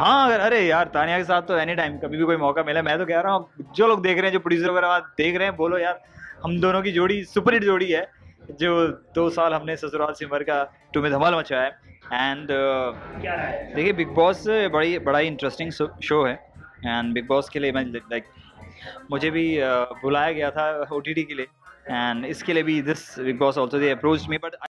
हाँ अरे यार तानिया के साथ तो एनी टाइम कभी भी कोई मौका मिला। मैं तो कह रहा हूँ जो लोग देख रहे हैं, जो प्रोड्यूसर वगैरह देख रहे हैं, बोलो यार हम दोनों की जोड़ी सुपरहिट जोड़ी है जो 2 साल हमने ससुराल सिमर का 2 में धमाल मचाया है। एंड देखिए बिग बॉस बड़ा ही इंटरेस्टिंग शो है। एंड बिग बॉस के लिए मैं लाइक मुझे भी बुलाया गया था OTT के लिए, एंड इसके लिए भी this Bigg Boss also they approached me, but